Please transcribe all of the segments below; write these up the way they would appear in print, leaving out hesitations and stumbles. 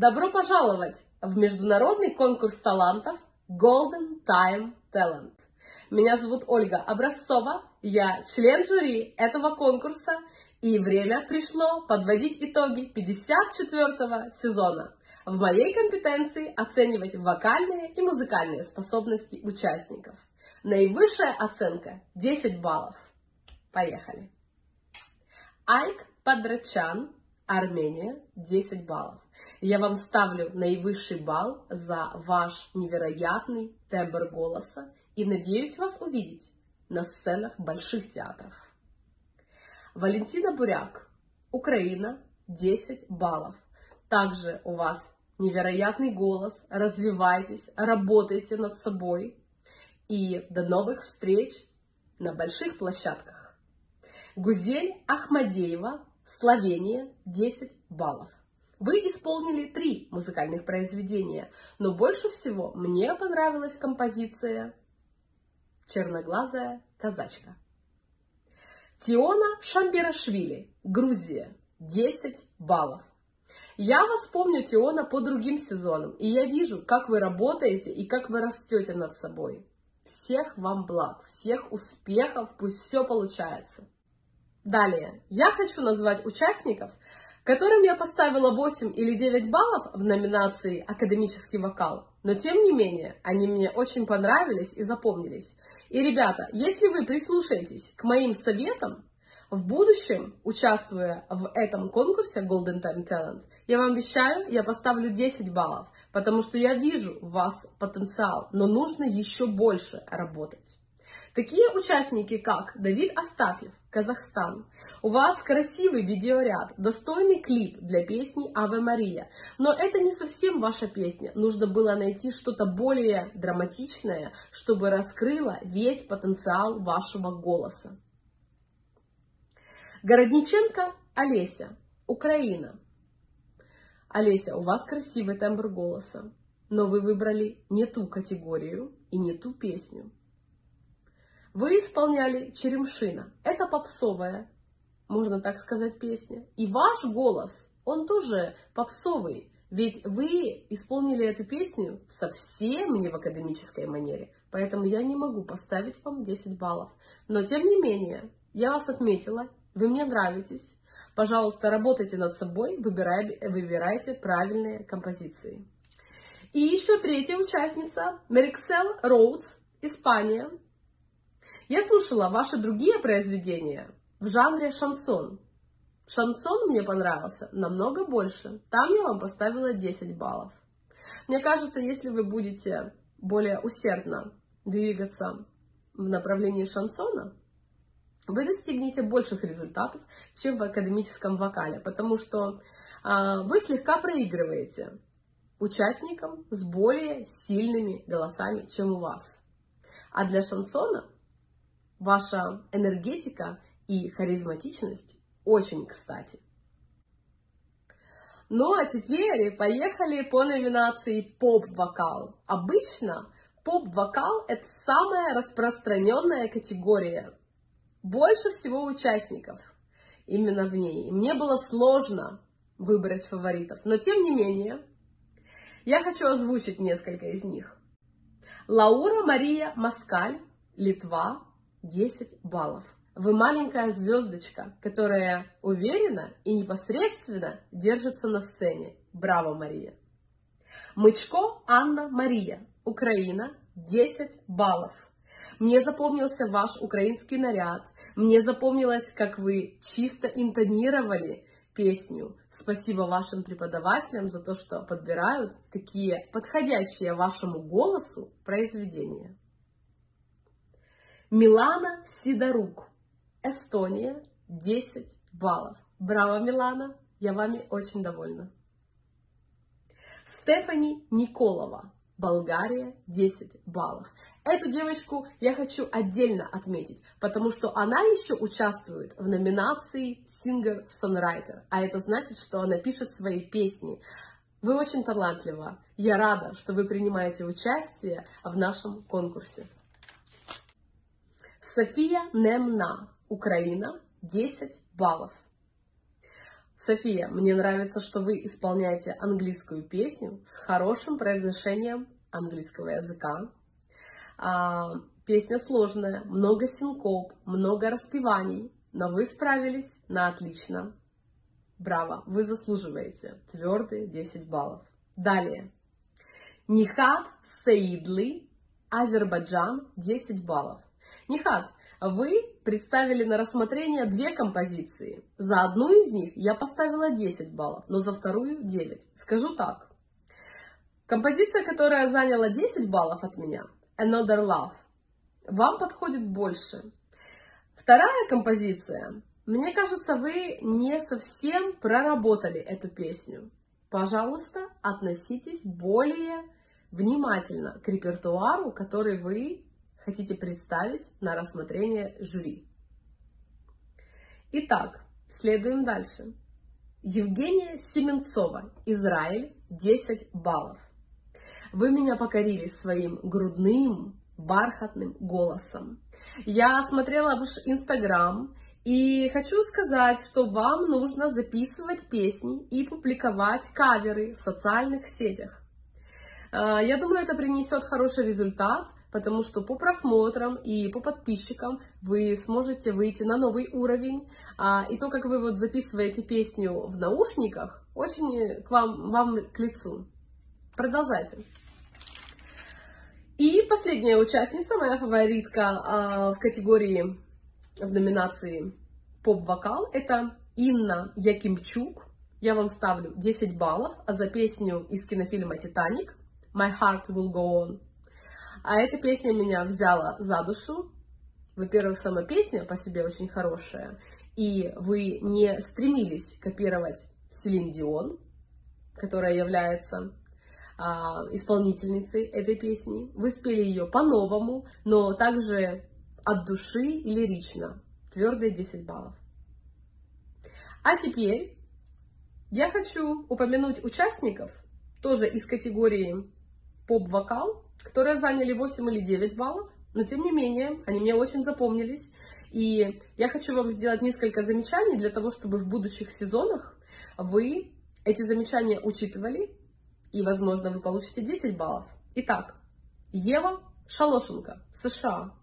Добро пожаловать в международный конкурс талантов Golden Time Talent. Меня зовут Ольга Образцова, я член жюри этого конкурса, и время пришло подводить итоги 54-го сезона. В моей компетенции оценивать вокальные и музыкальные способности участников. Наивысшая оценка – 10 баллов. Поехали! Айк Падрачан, Армения, 10 баллов. Я вам ставлю наивысший балл за ваш невероятный тембр голоса и надеюсь вас увидеть на сценах больших театров. Валентина Буряк, Украина, 10 баллов. Также у вас невероятный голос, развивайтесь, работайте над собой. И до новых встреч на больших площадках. Гузель Ахмадеева, Словения, 10 баллов. Вы исполнили 3 музыкальных произведения, но больше всего мне понравилась композиция «Черноглазая казачка». Теона Шамберашвили, Грузия, 10 баллов. Я вас помню, Теона, по другим сезонам, и я вижу, как вы работаете и как вы растете над собой. Всех вам благ, всех успехов, пусть все получается. Далее, я хочу назвать участников, которым я поставила 8 или 9 баллов в номинации «Академический вокал», но тем не менее, они мне очень понравились и запомнились. И, ребята, если вы прислушаетесь к моим советам, в будущем, участвуя в этом конкурсе Golden Time Talent, я вам обещаю, я поставлю 10 баллов, потому что я вижу в вас потенциал, но нужно еще больше работать. Такие участники, как Давид Астафьев, Казахстан. У вас красивый видеоряд, достойный клип для песни «Аве Мария». Но это не совсем ваша песня. Нужно было найти что-то более драматичное, чтобы раскрыло весь потенциал вашего голоса. Городниченко Олеся, Украина. Олеся, у вас красивый тембр голоса, но вы выбрали не ту категорию и не ту песню. Вы исполняли «Черемшина». Это попсовая, можно так сказать, песня. И ваш голос, он тоже попсовый, ведь вы исполнили эту песню совсем не в академической манере, поэтому я не могу поставить вам 10 баллов. Но, тем не менее, я вас отметила. Вы мне нравитесь. Пожалуйста, работайте над собой, выбирайте правильные композиции. И еще третья участница, Мариксель Роудс, Испания. Я слушала ваши другие произведения в жанре шансон. Шансон мне понравился намного больше. Там я вам поставила 10 баллов. Мне кажется, если вы будете более усердно двигаться в направлении шансона, вы достигнете больших результатов, чем в академическом вокале, потому что вы слегка проигрываете участникам с более сильными голосами, чем у вас. А для шансона ваша энергетика и харизматичность очень кстати. Ну а теперь поехали по номинации «Поп-вокал». Обычно поп-вокал – это самая распространенная категория. Больше всего участников именно в ней. Мне было сложно выбрать фаворитов, но тем не менее я хочу озвучить несколько из них. Лаура Мария Москаль, Литва, 10 баллов. Вы маленькая звездочка, которая уверенно и непосредственно держится на сцене. Браво, Мария! Мычко Анна Мария, Украина, 10 баллов. Мне запомнился ваш украинский наряд. Мне запомнилось, как вы чисто интонировали песню. Спасибо вашим преподавателям за то, что подбирают такие подходящие вашему голосу произведения. Милана Сидорук, Эстония, 10 баллов. Браво, Милана, я вами очень довольна. Стефани Николова, Болгария, 10 баллов. Эту девочку я хочу отдельно отметить, потому что она еще участвует в номинации «Singer-Songwriter», а это значит, что она пишет свои песни. Вы очень талантливы. Я рада, что вы принимаете участие в нашем конкурсе. София Немна, Украина, 10 баллов. София, мне нравится, что вы исполняете английскую песню с хорошим произношением английского языка. Песня сложная, много синкоп, много распеваний, но вы справились на отлично. Браво, вы заслуживаете твердые 10 баллов. Далее. Нихат Саидлы, Азербайджан, 10 баллов. Нихат, вы представили на рассмотрение две композиции. За одну из них я поставила 10 баллов, но за вторую 9. Скажу так. Композиция, которая заняла 10 баллов от меня, Another Love, вам подходит больше. Вторая композиция. Мне кажется, вы не совсем проработали эту песню. Пожалуйста, относитесь более внимательно к репертуару, который вы хотите представить на рассмотрение жюри. Итак, следуем дальше. Евгения Семенцова, Израиль, 10 баллов. Вы меня покорили своим грудным, бархатным голосом. Я смотрела ваш Инстаграм и хочу сказать, что вам нужно записывать песни и публиковать каверы в социальных сетях. Я думаю, это принесет хороший результат, потому что по просмотрам и по подписчикам вы сможете выйти на новый уровень. И то, как вы вот записываете песню в наушниках, очень вам к лицу. Продолжайте. И последняя участница, моя фаворитка в категории, в номинации поп-вокал, это Инна Якимчук. Я вам ставлю 10 баллов за песню из кинофильма «Титаник» «My Heart Will Go On». А эта песня меня взяла за душу. Во-первых, сама песня по себе очень хорошая. И вы не стремились копировать Селин Дион, которая является исполнительницей этой песни. Вы спели ее по-новому, но также от души и лирично. Твердые 10 баллов. А теперь я хочу упомянуть участников, тоже из категории поп-вокал, которые заняли 8 или 9 баллов, но тем не менее они мне очень запомнились. И я хочу вам сделать несколько замечаний для того, чтобы в будущих сезонах вы эти замечания учитывали, и, возможно, вы получите 10 баллов. Итак, Ева Шалошенко, США.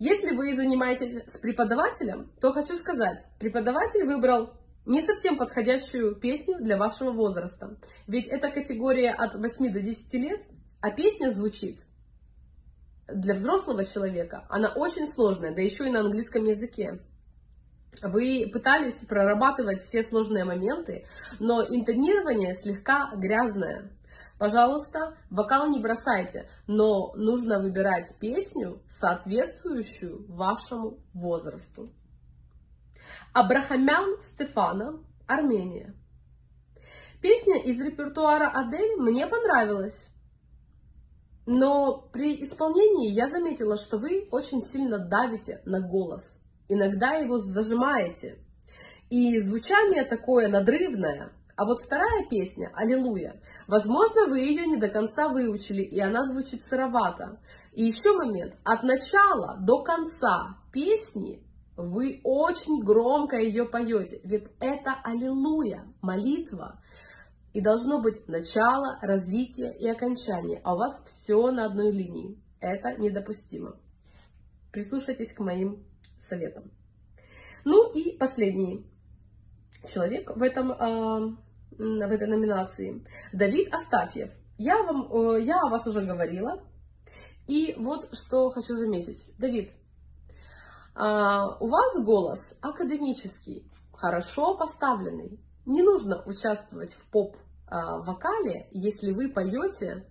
Если вы занимаетесь с преподавателем, то хочу сказать, преподаватель выбрал не совсем подходящую песню для вашего возраста. Ведь это категория от 8 до 10 лет, а песня звучит для взрослого человека. Она очень сложная, да еще и на английском языке. Вы пытались прорабатывать все сложные моменты, но интонирование слегка грязное. Пожалуйста, вокал не бросайте, но нужно выбирать песню, соответствующую вашему возрасту. Абрахамян Стефана, Армения. Песня из репертуара Адель мне понравилась, но при исполнении я заметила, что вы очень сильно давите на голос. Иногда его зажимаете. И звучание такое надрывное. А вот вторая песня «Аллилуйя». Возможно, вы ее не до конца выучили, и она звучит сыровато. И еще момент. От начала до конца песни вы очень громко ее поете. Ведь это «Аллилуйя», молитва. И должно быть начало, развитие и окончание. А у вас все на одной линии. Это недопустимо. Прислушайтесь к моим советом. Ну и последний человек в этой номинации — Давид Астафьев. Я о вас уже говорила, и вот что хочу заметить. Давид, у вас голос академический, хорошо поставленный. Не нужно участвовать в поп-вокале, если вы поете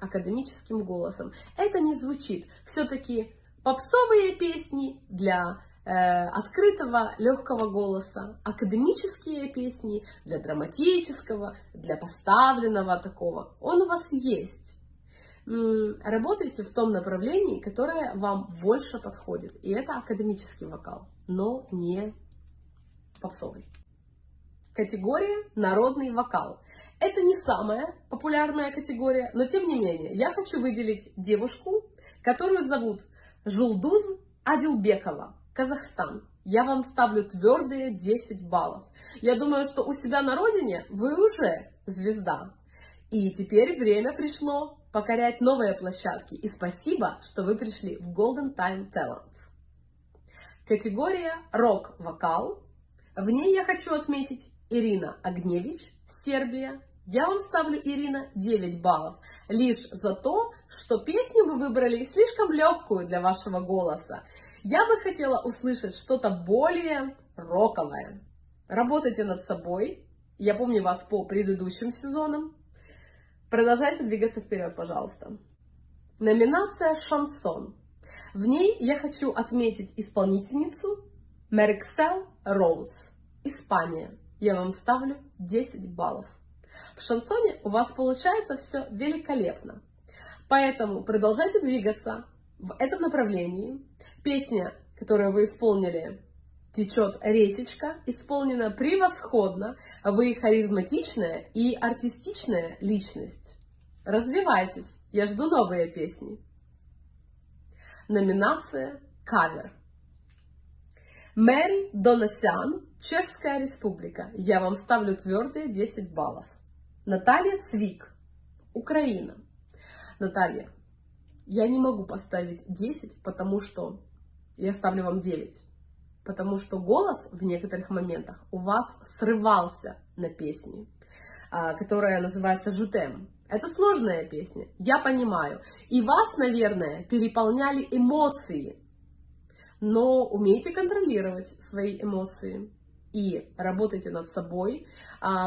академическим голосом. Это не звучит. Все-таки попсовые песни для открытого, легкого голоса, академические песни для драматического, для поставленного такого. Он у вас есть. Работайте в том направлении, которое вам больше подходит. И это академический вокал, но не попсовый. Категория «Народный вокал». Это не самая популярная категория, но тем не менее я хочу выделить девушку, которую зовут Жулдуз Адилбекова, Казахстан. я вам ставлю твердые 10 баллов. Я думаю, что у себя на родине вы уже звезда. И теперь время пришло покорять новые площадки. И спасибо, что вы пришли в Golden Time Talent. Категория рок-вокал. В ней я хочу отметить Ирина Агневич, Сербия. Я вам ставлю, Ирина, 9 баллов, лишь за то, что песню вы выбрали слишком легкую для вашего голоса. Я бы хотела услышать что-то более роковое. Работайте над собой. Я помню вас по предыдущим сезонам. Продолжайте двигаться вперед, пожалуйста. Номинация «Шансон». В ней я хочу отметить исполнительницу Мариксель Роудс, Испания. Я вам ставлю 10 баллов. В шансоне у вас получается все великолепно. Поэтому продолжайте двигаться в этом направлении. Песня, которую вы исполнили, «Течет речечка», исполнена превосходно. Вы харизматичная и артистичная личность. Развивайтесь, я жду новые песни. Номинация «Кавер». Мэри Доносян, Чешская Республика. Я вам ставлю твердые 10 баллов. Наталья Цвик, Украина. Наталья, я не могу поставить 10, потому что я ставлю вам 9. Потому что голос в некоторых моментах у вас срывался на песне, которая называется «Жутем». Это сложная песня, я понимаю. И вас, наверное, переполняли эмоции. Но умейте контролировать свои эмоции и работайте над собой,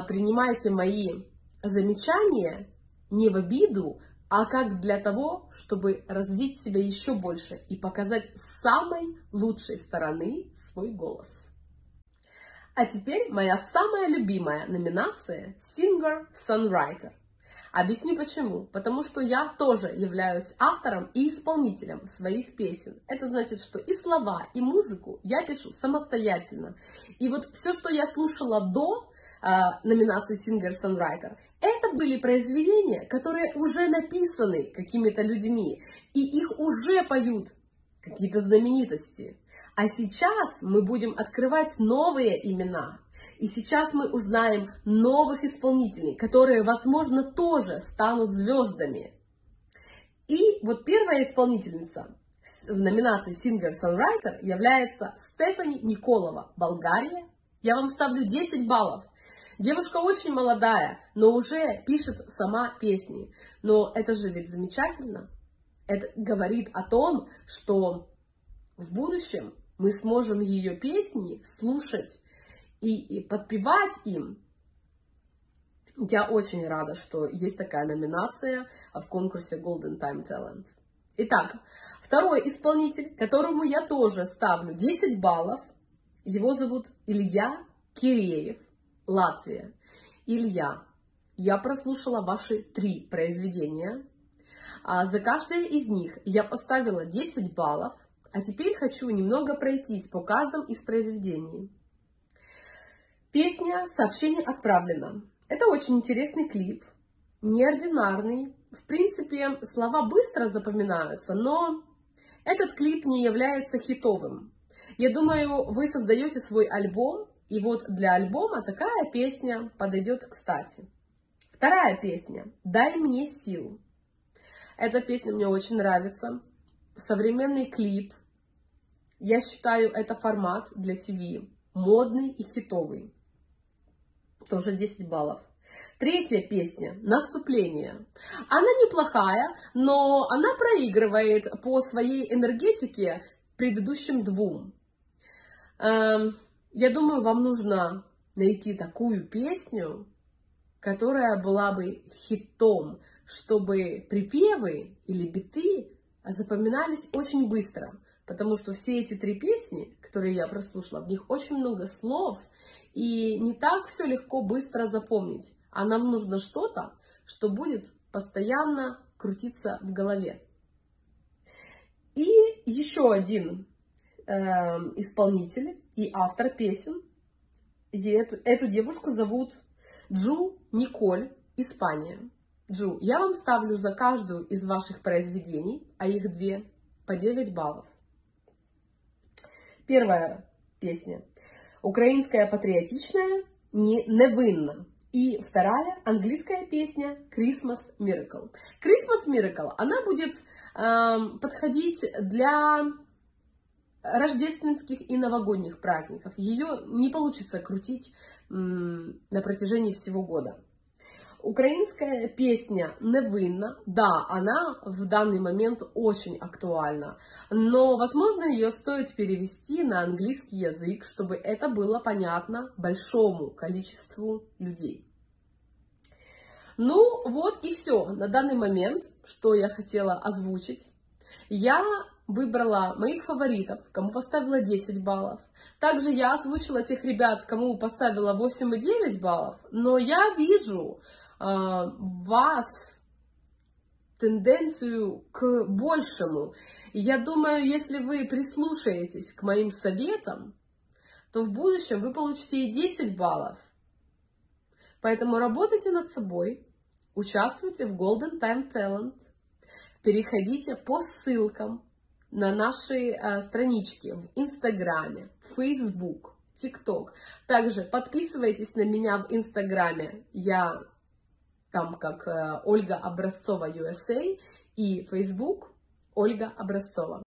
принимайте мои замечания не в обиду, а как для того, чтобы развить себя еще больше и показать с самой лучшей стороны свой голос. А теперь моя самая любимая номинация «Singer-Songwriter». Объясню почему. Потому что я тоже являюсь автором и исполнителем своих песен. Это значит, что и слова, и музыку я пишу самостоятельно. И вот все, что я слушала до номинации «Singer-Songwriter», это были произведения, которые уже написаны какими-то людьми, и их уже поют какие-то знаменитости. А сейчас мы будем открывать новые имена. И сейчас мы узнаем новых исполнителей, которые, возможно, тоже станут звездами. И вот первая исполнительница в номинации «Singer-Songwriter» является Стефани Николова, Болгария. Я вам ставлю 10 баллов. Девушка очень молодая, но уже пишет сама песни. Но это же ведь замечательно. Это говорит о том, что в будущем мы сможем ее песни слушать и подпевать им. Я очень рада, что есть такая номинация в конкурсе Golden Time Talent. Итак, второй исполнитель, которому я тоже ставлю 10 баллов, его зовут Илья Киреев, Латвия. Илья, я прослушала ваши 3 произведения. За каждое из них я поставила 10 баллов, а теперь хочу немного пройтись по каждому из произведений. Песня «Сообщение отправлено». Это очень интересный клип, неординарный. В принципе, слова быстро запоминаются, но этот клип не является хитовым. Я думаю, вы создаете свой альбом, и вот для альбома такая песня подойдет кстати. Вторая песня «Дай мне сил». Эта песня мне очень нравится. Современный клип. Я считаю, это формат для ТВ. Модный и хитовый. Тоже 10 баллов. Третья песня «Наступление». Она неплохая, но она проигрывает по своей энергетике предыдущим 2. Я думаю, вам нужно найти такую песню, которая была бы хитом, чтобы припевы или биты запоминались очень быстро, потому что все эти 3 песни, которые я прослушала, в них очень много слов, и не так все легко быстро запомнить, а нам нужно что-то, что будет постоянно крутиться в голове. И еще один исполнитель и автор песен, и эту девушку зовут Джу Николь, Испания. Джу, я вам ставлю за каждую из ваших произведений, а их 2, по 9 баллов. Первая песня. Украинская патриотичная «Невинна». И вторая английская песня «Christmas Miracle». «Christmas Miracle» она будет подходить для рождественских и новогодних праздников. Ее не получится крутить на протяжении всего года. Украинская песня «Невинна», да, она в данный момент очень актуальна, но, возможно, ее стоит перевести на английский язык, чтобы это было понятно большому количеству людей. Ну, вот и все на данный момент, что я хотела озвучить. Я выбрала моих фаворитов, кому поставила 10 баллов. Также я озвучила тех ребят, кому поставила 8 и 9 баллов, но я вижу в вас тенденцию к большему. Я думаю, если вы прислушаетесь к моим советам, то в будущем вы получите и 10 баллов. Поэтому работайте над собой, участвуйте в Golden Time Talent, переходите по ссылкам на наши странички в Инстаграме, Фейсбук, ТикТок. Также подписывайтесь на меня в Инстаграме. Я там как Ольга Образцова USA и Фейсбук Ольга Образцова.